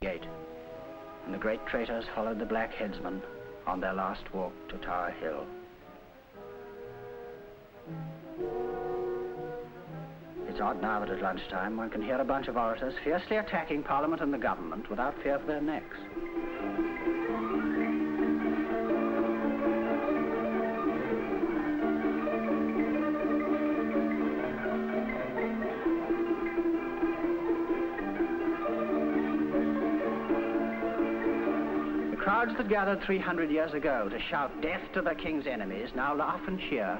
gate, and the great traitors followed the black headsman on their last walk to Tower Hill. It's odd now that at lunchtime one can hear a bunch of orators fiercely attacking Parliament and the government without fear for their necks. Crowds that gathered 300 years ago to shout death to the king's enemies now laugh and cheer,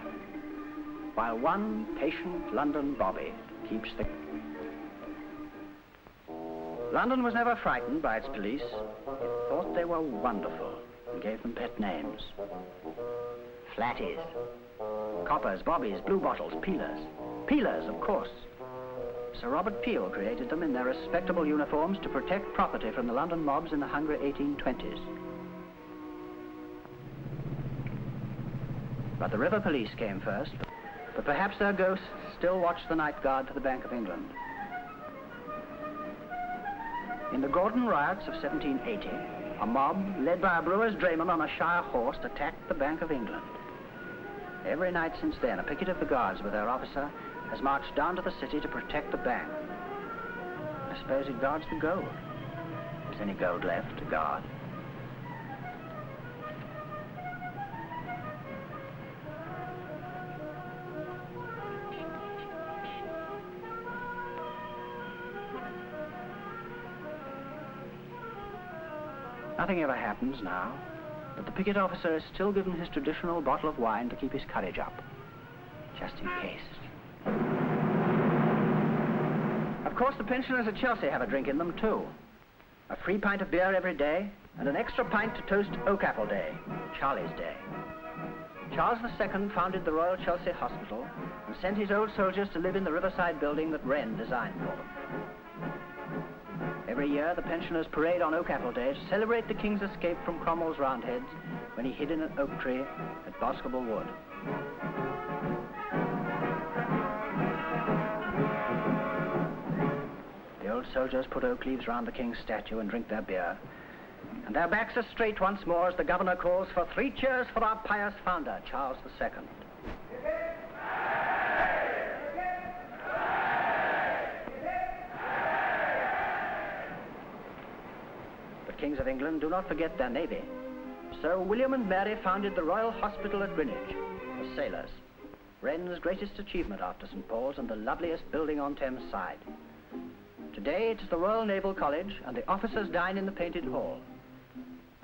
while one patient London bobby keeps the... London was never frightened by its police. It thought they were wonderful and gave them pet names. Flatties, coppers, bobbies, blue bottles, peelers. Peelers, of course. Sir Robert Peel created them in their respectable uniforms to protect property from the London mobs in the hungry 1820s. But the river police came first, but perhaps their ghosts still watch the night guard to the Bank of England. In the Gordon riots of 1780, a mob, led by a brewer's drayman on a shire horse, attacked the Bank of England. Every night since then, a picket of the guards with their officer has marched down to the city to protect the bank. I suppose it guards the gold. Is any gold left to guard? Nothing ever happens now, but the picket officer is still given his traditional bottle of wine to keep his courage up, just in case. Of course, the pensioners at Chelsea have a drink in them, too. A free pint of beer every day, and an extra pint to toast Oak Apple Day, Charlie's Day. Charles II founded the Royal Chelsea Hospital and sent his old soldiers to live in the riverside building that Wren designed for them. Every year, the pensioners parade on Oak Apple Day to celebrate the King's escape from Cromwell's Roundheads when he hid in an oak tree at Boscobel Wood. Soldiers put oak leaves round the king's statue and drink their beer. And their backs are straight once more as the governor calls for three cheers for our pious founder, Charles II. But kings of England do not forget their navy. So William and Mary founded the Royal Hospital at Greenwich for sailors. Wren's greatest achievement after St. Paul's and the loveliest building on Thames side. Today, it's the Royal Naval College, and the officers dine in the painted hall.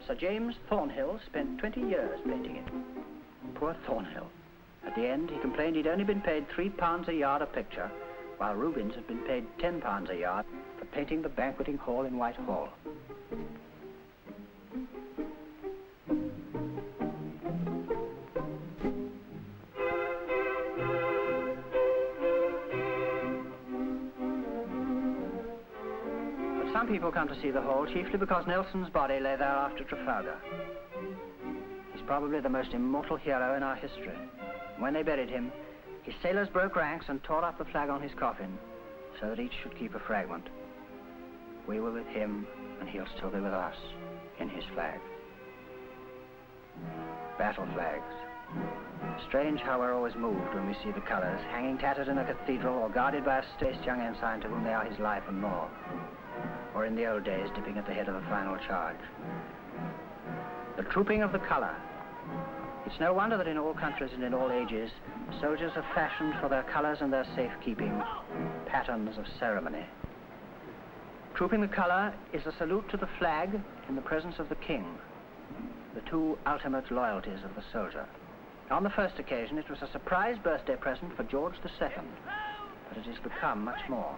Sir James Thornhill spent 20 years painting it. Poor Thornhill. At the end, he complained he'd only been paid £3 a yard a picture, while Rubens had been paid £10 a yard for painting the banqueting hall in Whitehall. Some people come to see the hall chiefly because Nelson's body lay there after Trafalgar. He's probably the most immortal hero in our history. When they buried him, his sailors broke ranks and tore up the flag on his coffin so that each should keep a fragment. We were with him, and he'll still be with us in his flag. Battle flags. Strange how we're always moved when we see the colours hanging tattered in a cathedral or guarded by a stased young ensign to whom they are his life and more. Or in the old days, dipping at the head of a final charge. The Trooping of the Colour. It's no wonder that in all countries and in all ages, soldiers have fashioned for their colours and their safekeeping patterns of ceremony. Trooping the Colour is a salute to the flag in the presence of the king, the two ultimate loyalties of the soldier. On the first occasion, it was a surprise birthday present for George the Second, but it has become much more.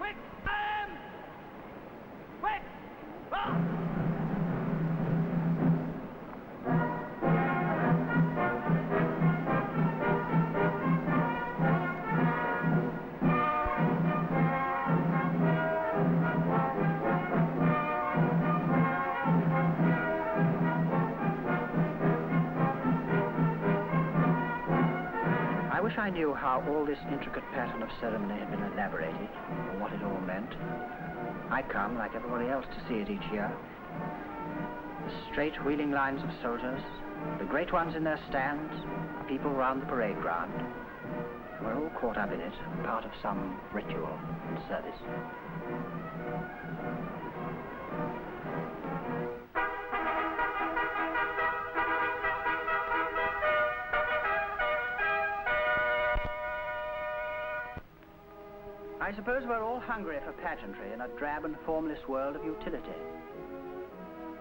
Quick! Quick! Ah! I knew how all this intricate pattern of ceremony had been elaborated, and what it all meant. I come, like everybody else, to see it each year. The straight wheeling lines of soldiers, the great ones in their stands, the people round the parade ground. We're all caught up in it, part of some ritual and service. I suppose we're all hungry for pageantry in a drab and formless world of utility.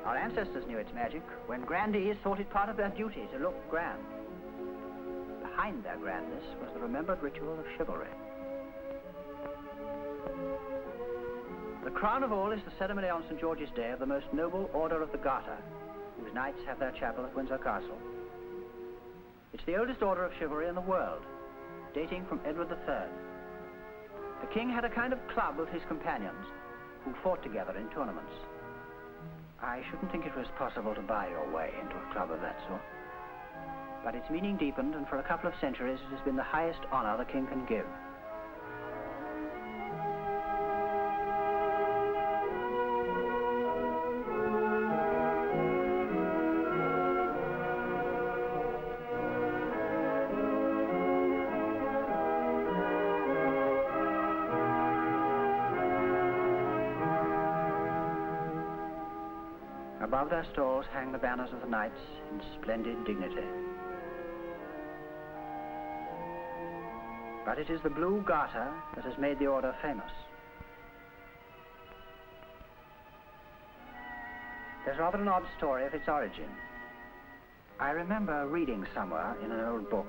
Our ancestors knew its magic when grandees thought it part of their duty to look grand. Behind their grandness was the remembered ritual of chivalry. The crown of all is the ceremony on St. George's Day of the most noble Order of the Garter, whose knights have their chapel at Windsor Castle. It's the oldest order of chivalry in the world, dating from Edward III. The king had a kind of club with his companions who fought together in tournaments. I shouldn't think it was possible to buy your way into a club of that sort. But its meaning deepened, and for a couple of centuries it has been the highest honor the king can give. Above their stalls hang the banners of the knights in splendid dignity. But it is the blue garter that has made the order famous. There's rather an odd story of its origin. I remember reading somewhere in an old book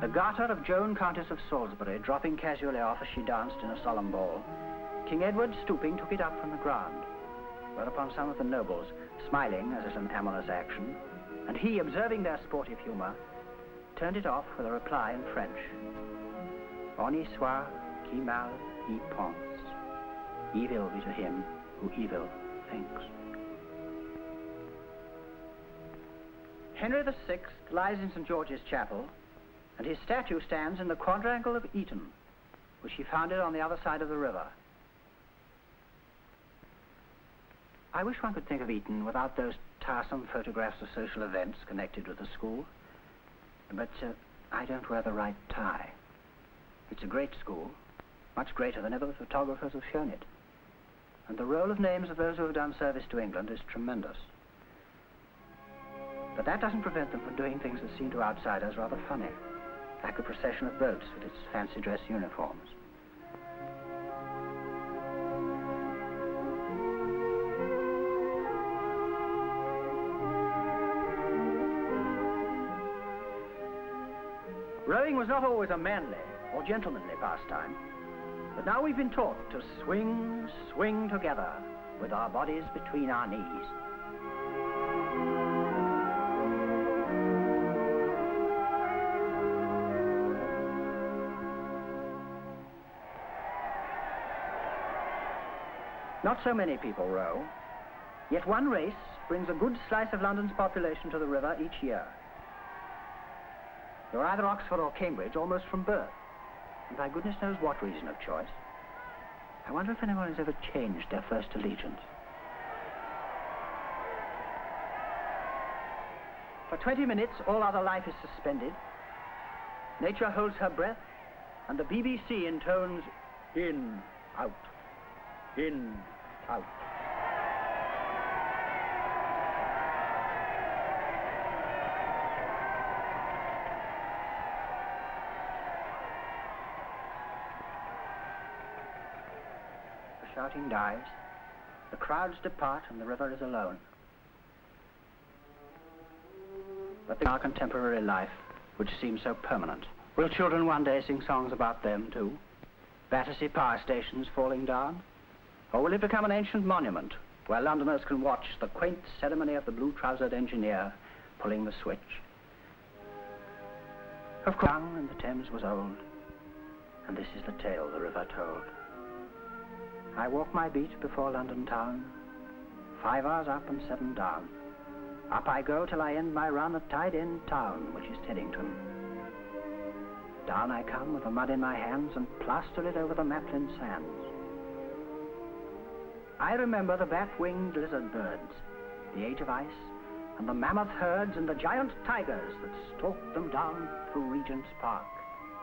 the garter of Joan, Countess of Salisbury, dropping casually off as she danced in a solemn ball. King Edward, stooping, took it up from the ground. Whereupon some of the nobles, smiling as at an amorous action, and he, observing their sportive humor, turned it off with a reply in French. On y soit qui mal y pense. Evil be to him who evil thinks. Henry VI lies in St. George's Chapel, and his statue stands in the quadrangle of Eton, which he founded on the other side of the river. I wish one could think of Eton without those tiresome photographs of social events connected with the school. But I don't wear the right tie. It's a great school, much greater than ever the photographers have shown it. And the roll of names of those who have done service to England is tremendous. But that doesn't prevent them from doing things that seem to outsiders rather funny, like a procession of boats with its fancy dress uniforms. Rowing was not always a manly or gentlemanly pastime, but now we've been taught to swing, swing together with our bodies between our knees. Not so many people row, yet one race brings a good slice of London's population to the river each year. You're either Oxford or Cambridge, almost from birth, and by goodness knows what reason of choice. I wonder if anyone has ever changed their first allegiance. For 20 minutes, all other life is suspended. Nature holds her breath, and the BBC intones, in, out, in, out. Shouting dies, the crowds depart, and the river is alone. But our contemporary life, which seems so permanent, will children one day sing songs about them too? Battersea power stations falling down? Or will it become an ancient monument where Londoners can watch the quaint ceremony of the blue-trousered engineer pulling the switch? Of course, young and the Thames was old, and this is the tale the river told. I walk my beat before London town, 5 hours up and 7 down. Up I go till I end my run at tide-end town, which is Teddington. Down I come with the mud in my hands and plaster it over the Maplin sands. I remember the bat-winged lizard birds, the age of ice, and the mammoth herds and the giant tigers that stalked them down through Regent's Park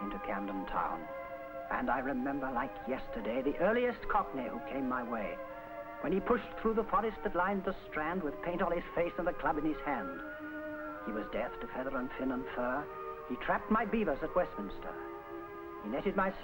into Camden Town. And I remember like yesterday the earliest Cockney who came my way, when he pushed through the forest that lined the Strand with paint on his face and a club in his hand. He was deaf to feather and fin and fur. He trapped my beavers at Westminster. He netted my salmon.